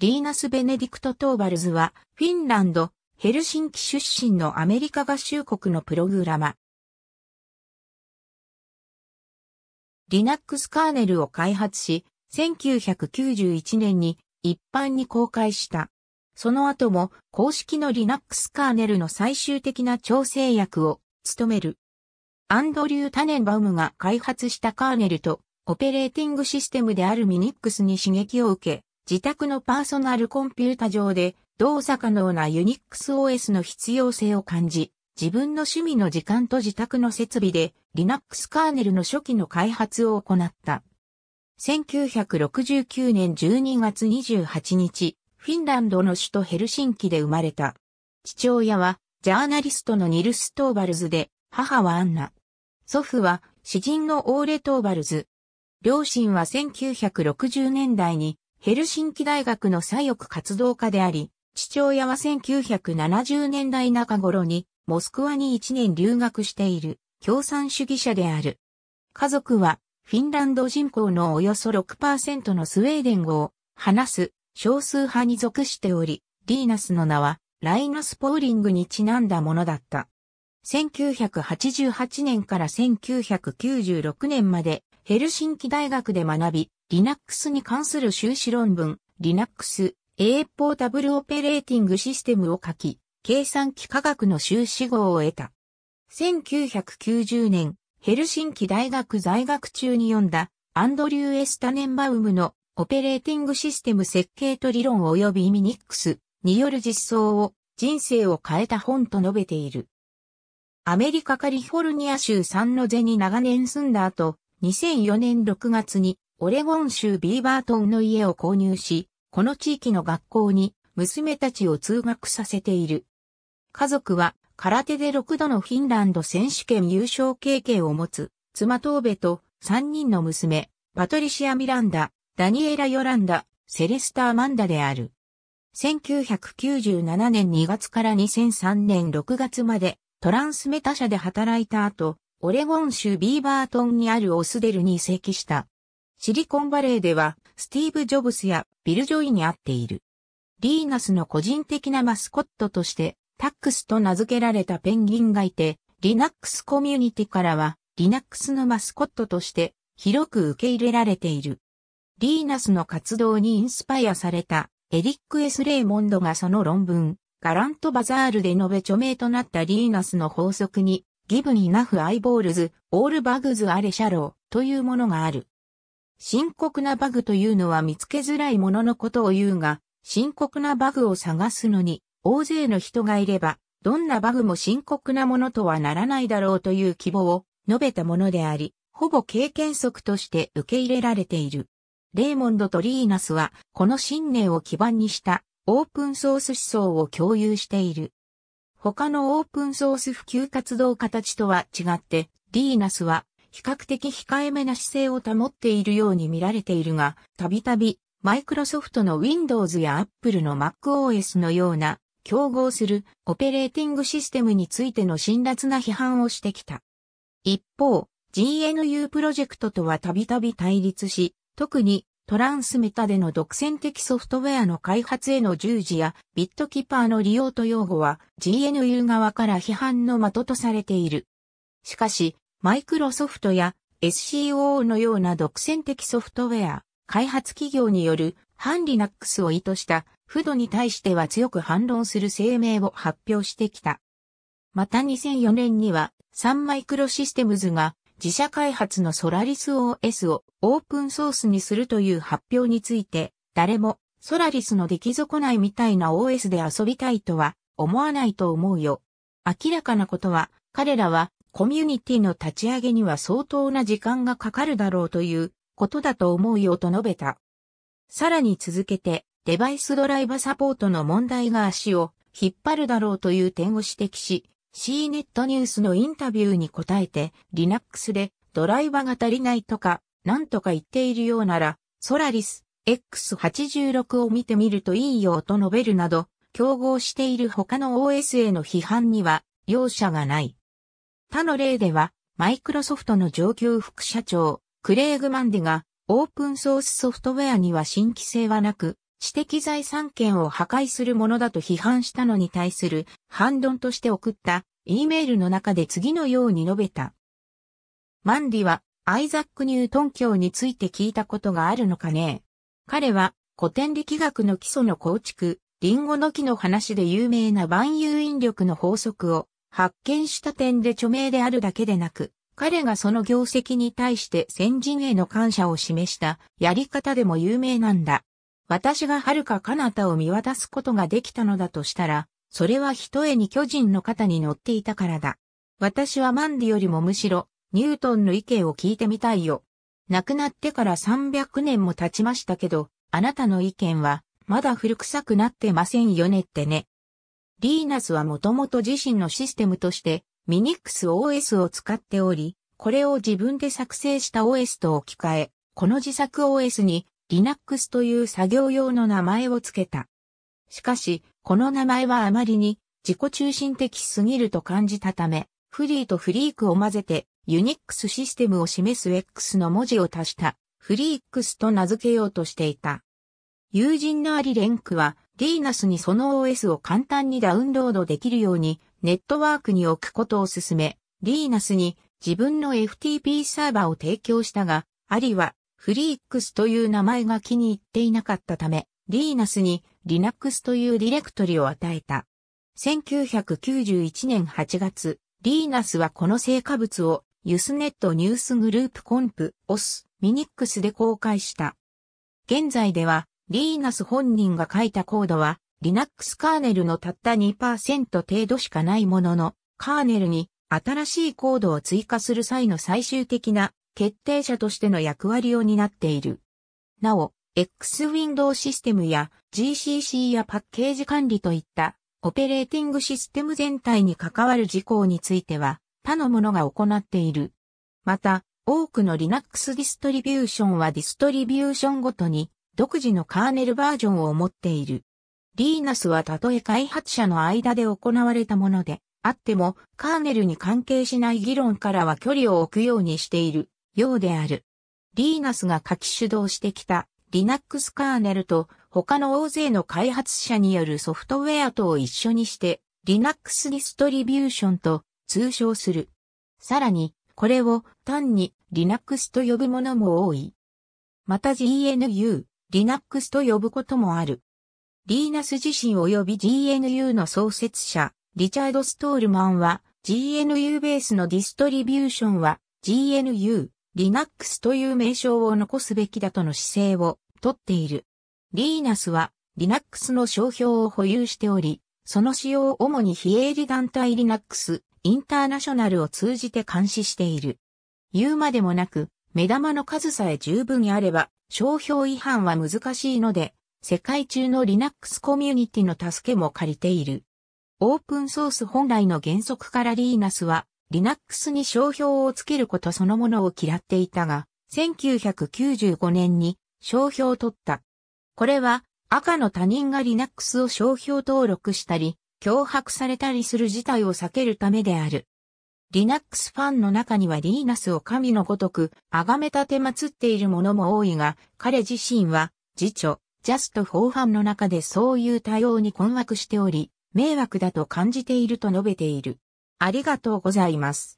リーナス・ベネディクト・トーバルズは、フィンランド、ヘルシンキ出身のアメリカ合衆国のプログラマー。Linux カーネルを開発し、1991年に一般に公開した。その後も公式の Linux カーネルの最終的な調整役を務める。アンドリュー・タネンバウムが開発したカーネルとオペレーティングシステムであるMinixに刺激を受け、自宅のパーソナルコンピュータ上で動作可能な UnixOS の必要性を感じ、自分の趣味の時間と自宅の設備で Linux カーネルの初期の開発を行った。1969年12月28日、フィンランドの首都ヘルシンキで生まれた。父親はジャーナリストのニルス・トーバルズで、母はアンナ。祖父は詩人のオーレ・トーバルズ。両親は1960年代にヘルシンキ大学の左翼活動家であり、父親は1970年代中頃にモスクワに1年留学している共産主義者である。家族はフィンランド人口のおよそ 6% のスウェーデン語を話す少数派に属しており、リーナスの名はライナス・ポーリングにちなんだものだった。1988年から1996年までヘルシンキ大学で学び、Linux に関する修士論文、Linux、A Portable Operating System を書き、計算機科学の修士号を得た。1990年、ヘルシンキ大学在学中に読んだ、アンドリュー・S・タネンバウムのオペレーティングシステム設計と理論及びMinixによる実装を人生を変えた本と述べている。アメリカカリフォルニア州サンノゼに長年住んだ後、2004年6月にオレゴン州ビーバートンの家を購入し、この地域の学校に娘たちを通学させている。家族は空手で6度のフィンランド選手権優勝経験を持つ妻トーベと3人の娘、パトリシア・ミランダ、ダニエラ・ヨランダ、セレスタ・アマンダである。1997年2月から2003年6月まで、トランスメタ社で働いた後、オレゴン州ビーバートンにあるOSDLに移籍した。シリコンバレーでは、スティーブ・ジョブスやビル・ジョイに会っている。リーナスの個人的なマスコットとして、Tuxと名付けられたペンギンがいて、Linux コミュニティからは、Linux のマスコットとして、広く受け入れられている。リーナスの活動にインスパイアされた、エリック・S・レイモンドがその論文、ガラントバザールで述べ著名となったリーナスの法則に、Given enough eyeballs, all bugs are shallowというものがある。深刻なバグというのは見つけづらいもののことを言うが、深刻なバグを探すのに、大勢の人がいれば、どんなバグも深刻なものとはならないだろうという希望を述べたものであり、ほぼ経験則として受け入れられている。レイモンドとリーナスは、この信念を基盤にした、オープンソース思想を共有している。他のオープンソース普及活動家たちとは違って、リーナスは比較的控えめな姿勢を保っているように見られているが、たびたびマイクロソフトの Windows や Apple の MacOS のような競合するオペレーティングシステムについての辛辣な批判をしてきた。一方、GNU プロジェクトとはたびたび対立し、特にトランスメタでの独占的ソフトウェアの開発への従事やビットキーパーの利用と擁護は GNU 側から批判の的とされている。しかし、マイクロソフトや SCO のような独占的ソフトウェア、開発企業による反 Linux を意図した不度に対しては強く反論する声明を発表してきた。また2004年にはサンマイクロシステムズが自社開発のソラリス OS をオープンソースにするという発表について、誰もソラリスの出来損ないみたいな OS で遊びたいとは思わないと思うよ。明らかなことは、彼らはコミュニティの立ち上げには相当な時間がかかるだろうということだと思うよと述べた。さらに続けて、デバイスドライバーサポートの問題が足を引っ張るだろうという点を指摘し、CNET ニュースのインタビューに答えて、Linux でドライバーが足りないとか、なんとか言っているようなら、ソラリス X86 を見てみるといいよと述べるなど、競合している他の OS への批判には容赦がない。他の例では、マイクロソフトの上級副社長、クレイグ・マンデが、オープンソースソフトウェアには新規性はなく、知的財産権を破壊するものだと批判したのに対する反論として送った E メールの中で次のように述べた。マンディはアイザック・ニュートン教について聞いたことがあるのかねえ。彼は古典力学の基礎の構築、リンゴの木の話で有名な万有引力の法則を発見した点で著名であるだけでなく、彼がその業績に対して先人への感謝を示したやり方でも有名なんだ。私が遥か彼方を見渡すことができたのだとしたら、それはひとえに巨人の肩に乗っていたからだ。私はマンディよりもむしろニュートンの意見を聞いてみたいよ。亡くなってから300年も経ちましたけど、あなたの意見はまだ古臭くなってませんよねってね。リーナスはもともと自身のシステムとしてMinix OS を使っており、これを自分で作成した OS と置き換え、この自作 OS に Linux という作業用の名前を付けた。しかし、この名前はあまりに自己中心的すぎると感じたため、フリーとフリークを混ぜて、Unix システムを示す X の文字を足した、フリークスと名付けようとしていた。友人のアリ・レンクは、リーナスにその OS を簡単にダウンロードできるようにネットワークに置くことを勧め、リーナスに自分の FTP サーバーを提供したが、アリはフリークスという名前が気に入っていなかったため、リーナスに Linux というディレクトリを与えた。1991年8月、リーナスはこの成果物をユスネットニュースグループコンプ OS ミニックスで公開した。現在では、リーナス本人が書いたコードは、Linux カーネルのたった 2% 程度しかないものの、カーネルに新しいコードを追加する際の最終的な決定者としての役割を担っている。なお、X-Window システムや GCC やパッケージ管理といったオペレーティングシステム全体に関わる事項については、他のものが行っている。また、多くの Linux ディストリビューションはディストリビューションごとに、独自のカーネルバージョンを持っている。リーナスはたとえ開発者の間で行われたものであっても、カーネルに関係しない議論からは距離を置くようにしているようである。リーナスが書き主導してきた Linux カーネルと他の大勢の開発者によるソフトウェアとを一緒にして Linux ディストリビューションと通称する。さらに、これを単に Linux と呼ぶものも多い。また GNU。Linux と呼ぶこともある。リーナス自身及び GNU の創設者、リチャード・ストールマンは、GNU ベースのディストリビューションは、GNU、Linux という名称を残すべきだとの姿勢をとっている。リーナスは、Linux の商標を保有しており、その使用を主に非営利団体 Linux International を通じて監視している。言うまでもなく、目玉の数さえ十分あれば、商標違反は難しいので、世界中の Linux コミュニティの助けも借りている。オープンソース本来の原則からリーナスは、Linux に商標をつけることそのものを嫌っていたが、1995年に商標を取った。これは、赤の他人が Linux を商標登録したり、脅迫されたりする事態を避けるためである。Linux ファンの中にはリーナスを神のごとく崇めたて祀っている者も多いが、彼自身は自著、Just for Fun の中でそういう対応に困惑しており、迷惑だと感じていると述べている。ありがとうございます。